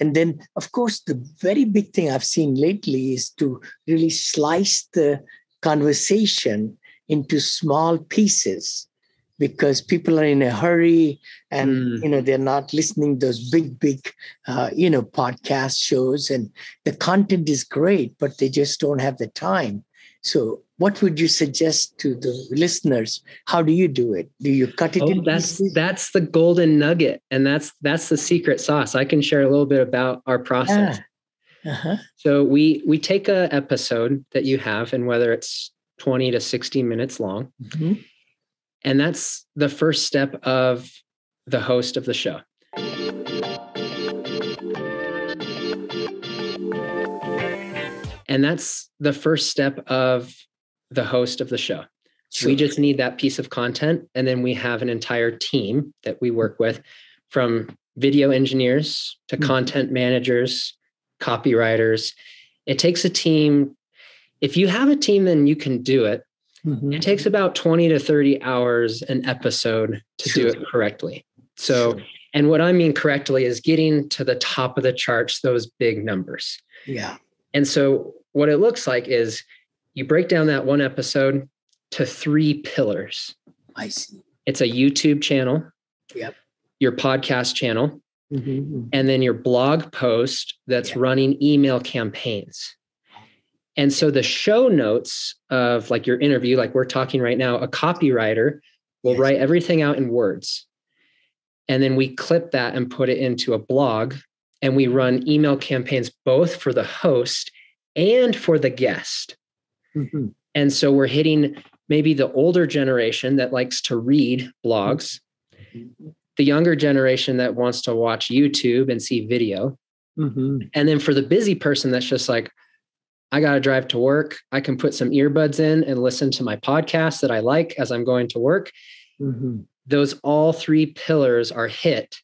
And then, of course, the very big thing I've seen lately is to really slice the conversation into small pieces, because people are in a hurry and, they're not listening to those big, podcast shows, and the content is great, but they just don't have the time. So what would you suggest to the listeners? How do you do it? Do you cut it in pieces? That's the golden nugget. And that's the secret sauce. I can share a little bit about our process. So we take a episode that you have, and whether it's 20 to 60 minutes long. And that's the first step of the host of the show. Sure. We just need that piece of content. And then we have an entire team that we work with, from video engineers to content managers, copywriters. It takes a team. If you have a team, then you can do it. It takes about 20 to 30 hours an episode to do it correctly. So, and what I mean correctly is getting to the top of the charts, those big numbers. And so what it looks like is you break down that one episode to three pillars. It's a YouTube channel, your podcast channel, and then your blog post that's running email campaigns. And so the show notes of, like, your interview, like we're talking right now, a copywriter will write everything out in words. And then we clip that and put it into a blog, and we run email campaigns both for the host and for the guest. And so we're hitting maybe the older generation that likes to read blogs, the younger generation that wants to watch YouTube and see video. And then for the busy person that's just like, I got to drive to work, I can put some earbuds in and listen to my podcast that I like as I'm going to work. Those all three pillars are hit.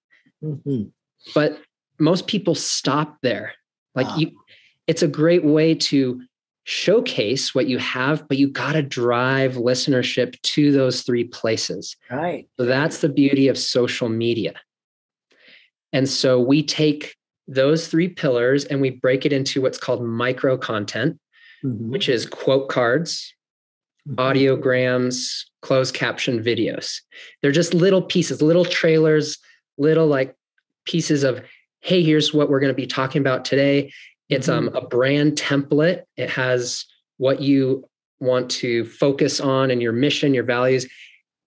But most people stop there. Like, it's a great way to showcase what you have, but you got to drive listenership to those three places. So that's the beauty of social media. And so we take those three pillars and we break it into what's called micro content, which is quote cards, audiograms, closed caption videos. They're just little pieces, little trailers, little like pieces of, hey, here's what we're going to be talking about today. It's a brand template. It has what you want to focus on and your mission, your values.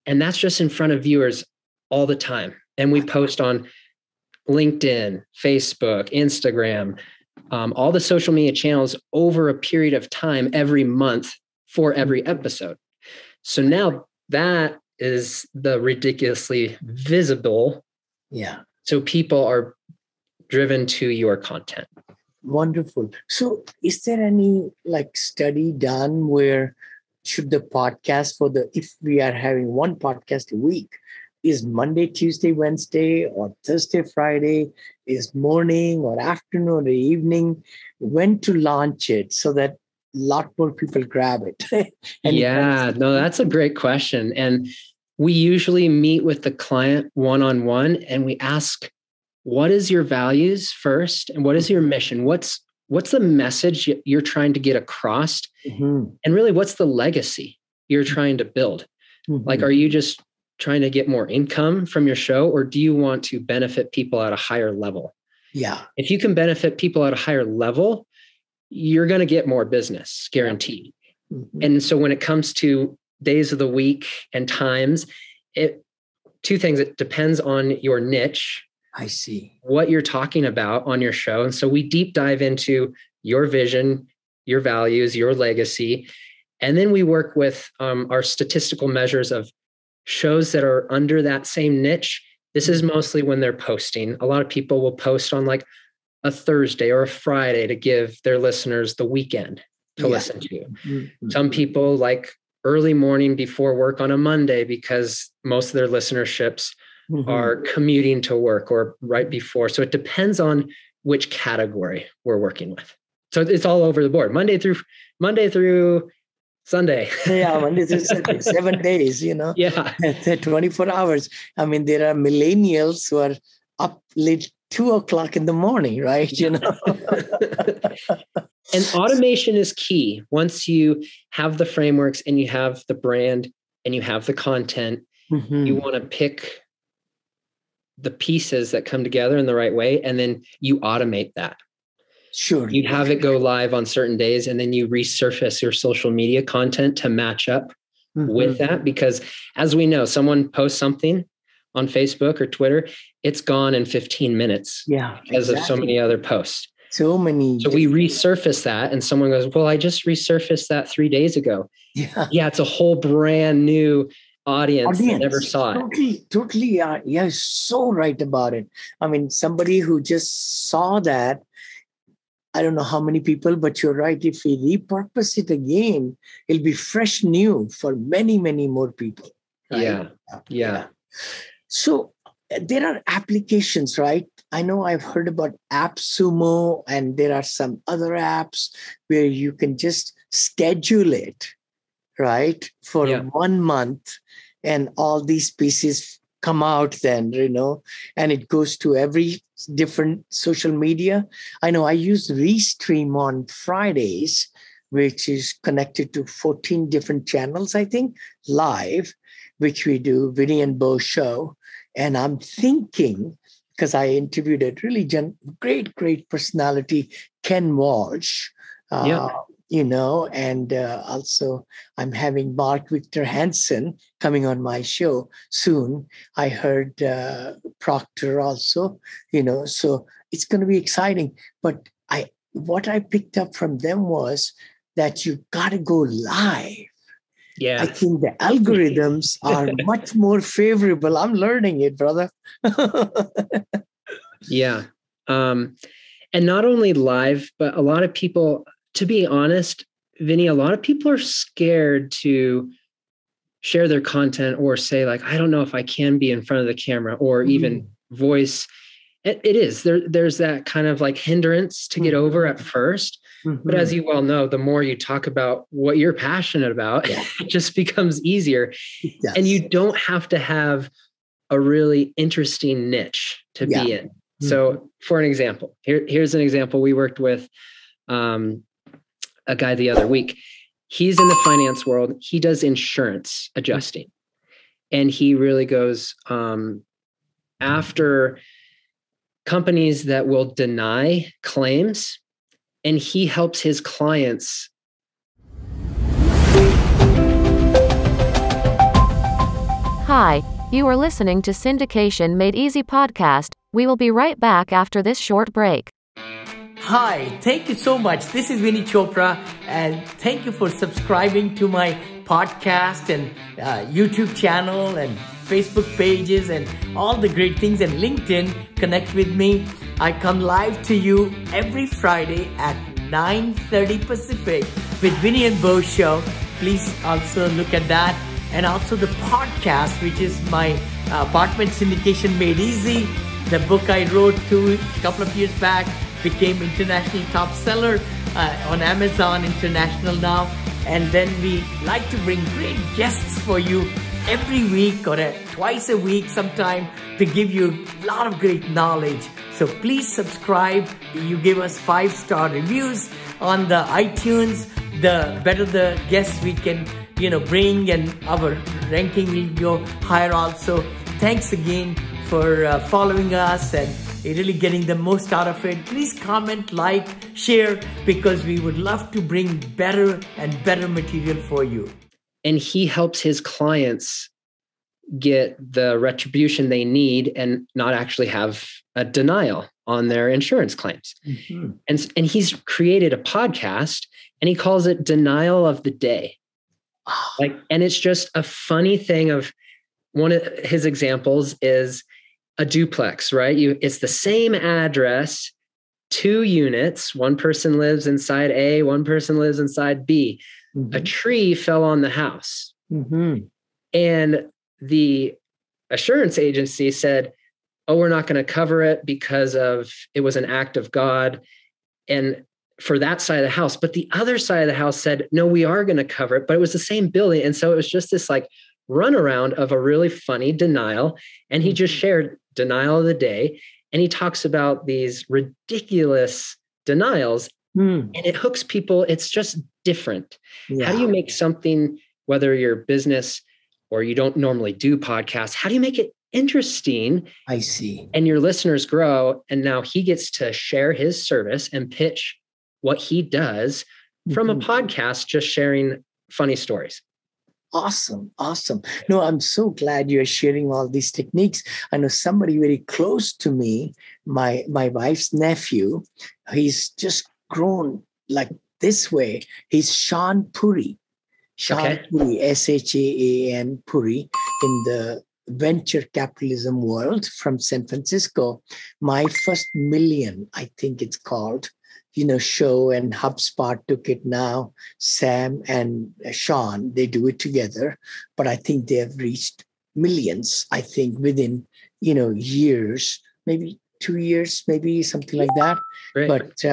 And that's just in front of viewers all the time. And we post on LinkedIn, Facebook, Instagram, all the social media channels over a period of time every month for every episode. So now that is the ridiculously visible. So people are driven to your content. Wonderful. So is there any like study done where should the podcast for the, if we are having one podcast a week, is Monday, Tuesday, Wednesday, or Thursday, Friday? Is morning or afternoon or evening? When to launch it so that a lot more people grab it? No, that's a great question. And we usually meet with the client one-on-one and we ask, what is your values first? And what is your mission? What's the message you're trying to get across? And really, what's the legacy you're trying to build? Like, are you just trying to get more income from your show, or do you want to benefit people at a higher level? If you can benefit people at a higher level, you're going to get more business, guaranteed. And so when it comes to days of the week and times, two things, it depends on your niche. What you're talking about on your show. And so we deep dive into your vision, your values, your legacy. And then we work with our statistical measures of shows that are under that same niche. This is mostly when they're posting. A lot of people will post on like a Thursday or a Friday to give their listeners the weekend to listen to. Some people like early morning before work on a Monday because most of their listenerships are commuting to work or right before. So it depends on which category we're working with. So it's all over the board, Monday through Sunday. Monday through Sunday, 7 days, 24 hours. I mean, there are millennials who are up late 2 o'clock in the morning, right? You know, and automation is key. Once you have the frameworks and you have the brand and you have the content, mm-hmm. you want to pick the pieces that come together in the right way. And then you automate that. Sure. You have it go live on certain days, and then you resurface your social media content to match up mm-hmm. with that. Because as we know, someone posts something on Facebook or Twitter, it's gone in 15 minutes because of so many other posts. So we resurface that, and someone goes, well, I just resurfaced that 3 days ago. Yeah, it's a whole brand new audience that never saw it. Totally. You're so right about it. I mean, somebody who just saw that, I don't know how many people, but you're right. If we repurpose it again, it'll be fresh new for many, many more people. Right? Yeah. So there are applications, right? I know I've heard about AppSumo, and there are some other apps where you can just schedule it, right? For 1 month, and all these pieces come out then, you know, and it goes to every different social media. I know I use Restream on Fridays, which is connected to 14 different channels, I think, live, which we do, Vinny and Bo show. And I'm thinking, because I interviewed a really great personality, Ken Walsh, you know, and also I'm having Mark Victor Hansen coming on my show soon. I heard Proctor also, you know, so it's going to be exciting. But what I picked up from them was that you got to go live. Yeah. I think the algorithms are much more favorable. I'm learning it, brother. And not only live, but a lot of people, to be honest, Vinny, a lot of people are scared to share their content or say, like, I don't know if I can be in front of the camera or even voice. It is. There's that kind of like hindrance to get over at first. Mm-hmm. But as you well know, the more you talk about what you're passionate about, it just becomes easier. And you don't have to have a really interesting niche to be in. Mm-hmm. So for an example, here's an example. We worked with a guy the other week. He's in the finance world. He does insurance adjusting. And he really goes after companies that will deny claims. And he helps his clients. Hi, you are listening to Syndication Made Easy podcast. We will be right back after this short break. Hi, thank you so much. This is Vinny Chopra, and thank you for subscribing to my podcast and YouTube channel and Facebook pages and all the great things, and LinkedIn. Connect with me. I come live to you every Friday at 9:30 Pacific with Vinny and Bo Show. Please also look at that. And also the podcast, which is my apartment syndication made easy. The book I wrote a couple of years back became international top seller on Amazon International now. And then we like to bring great guests for you every week or twice a week sometime to give you a lot of great knowledge. So please subscribe. You give us 5-star reviews on the iTunes. The better the guests we can, you know, bring, and our ranking will go higher also. Thanks again for following us and really getting the most out of it. Please comment, like, share, because we would love to bring better and better material for you. And he helps his clients get the retribution they need and not actually have a denial on their insurance claims. Mm-hmm. And he's created a podcast, and he calls it Denial of the Day. Like, and it's just a funny thing of one of his examples is a duplex, right? It's the same address, 2 units. One person lives inside A, one person lives inside B. Mm-hmm. A tree fell on the house. Mm-hmm. And the assurance agency said, oh, we're not going to cover it because of it was an act of God. And for that side of the house, but the other side of the house said, no, we are going to cover it, but it was the same building. And so it was just this like runaround of a really funny denial. And he just shared Denial of the Day. And he talks about these ridiculous denials and it hooks people. It's just different. Yeah. How do you make something, whether your business or you don't normally do podcasts, how do you make it interesting? I see. And your listeners grow. And now he gets to share his service and pitch what he does from a podcast, just sharing funny stories. Awesome. Awesome. No, I'm so glad you're sharing all these techniques. I know somebody very close to me, my wife's nephew, he's just grown like this way. He's Sean Puri. Sean Puri, S-H-A-A-N Puri, in the venture capitalism world from San Francisco. My First Million, I think it's called, show, and HubSpot took it now. Sam and Sean, they do it together. But I think they have reached millions, I think, within, years, maybe 2 years, maybe something like that. Great. But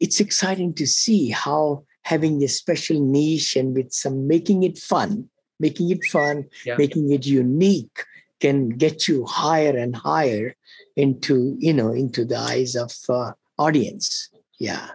it's exciting to see how having this special niche and with some making it fun, making it unique can get you higher and higher into the eyes of audience. Yeah.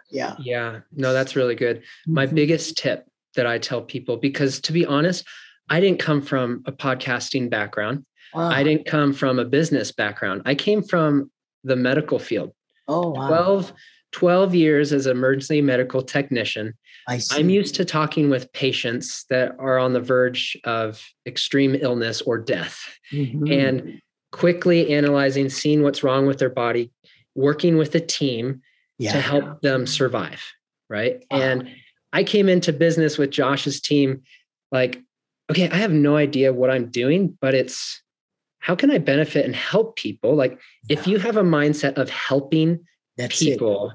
No, that's really good. My biggest tip that I tell people, because to be honest, I didn't come from a podcasting background. Wow. I didn't come from a business background. I came from the medical field. Oh, wow. 12 years as an emergency medical technician. I see. I'm used to talking with patients that are on the verge of extreme illness or death and quickly analyzing, seeing what's wrong with their body, working with a team to help them survive, right? Wow. And I came into business with Josh's team, like, okay, I have no idea what I'm doing, but it's how can I benefit and help people? Like, if you have a mindset of helping people,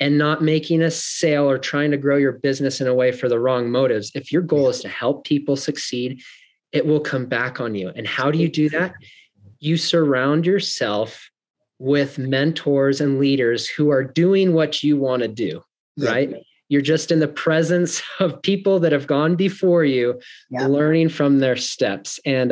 and not making a sale or trying to grow your business in a way for the wrong motives, if your goal is to help people succeed, it will come back on you. And how do you do that? You surround yourself with mentors and leaders who are doing what you want to do, right? You're just in the presence of people that have gone before you, learning from their steps. And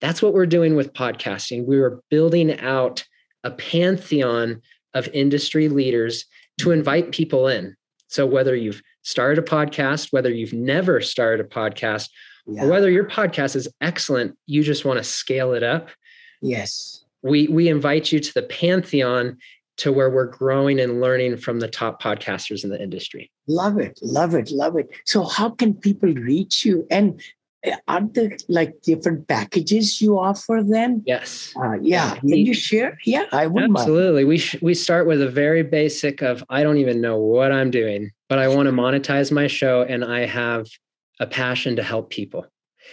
that's what we're doing with podcasting. We were building out a pantheon of industry leaders to invite people in. So whether you've started a podcast, whether you've never started a podcast, or whether your podcast is excellent, you just want to scale it up. Yes. We invite you to the Pantheon, to where we're growing and learning from the top podcasters in the industry. Love it. Love it. Love it. So how can people reach you? And are there like different packages you offer them? Yes. Can you share? Yeah, I would. Absolutely. We start with a very basic of, I don't even know what I'm doing, but I want to monetize my show and I have a passion to help people.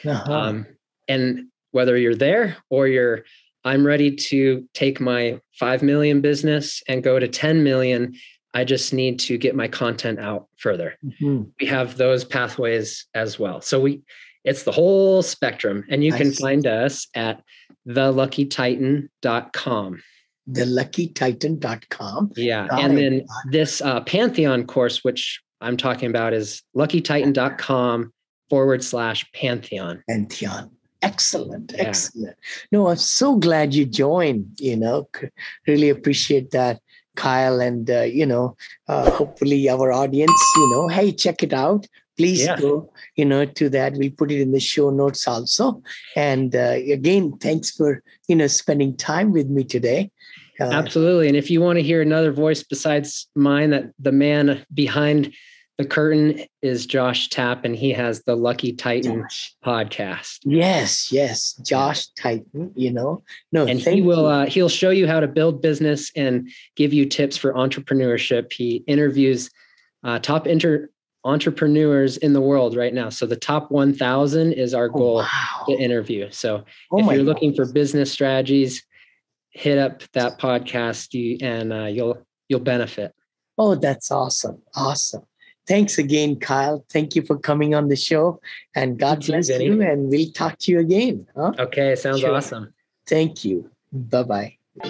Uh-huh. And whether you're there or you're, I'm ready to take my 5 million business and go to 10 million. I just need to get my content out further. Mm-hmm. We have those pathways as well. So it's the whole spectrum. And you can find us at theluckytitan.com. Theluckytitan.com. Yeah. And then this Pantheon course, which I'm talking about, is luckytitan.com/Pantheon. Pantheon. Excellent. No, I'm so glad you joined, really appreciate that, Kyle. And, hopefully our audience, hey, check it out. Please go, to that. We'll put it in the show notes also. And again, thanks for, spending time with me today. Absolutely. And if you want to hear another voice besides mine, that the man behind the curtain is Josh Tapp, and he has the Lucky Titan podcast. Yes. Josh Titan, and he will, he'll show you how to build business and give you tips for entrepreneurship. He interviews top entrepreneurs in the world right now. So the top 1,000 is our goal to interview. So if you're looking for business strategies, hit up that podcast and you'll benefit. Oh, that's awesome. Awesome. Thanks again, Kyle. Thank you for coming on the show, and God bless you. And we'll talk to you again. Huh? Okay. Sounds awesome. Thank you. Bye-bye.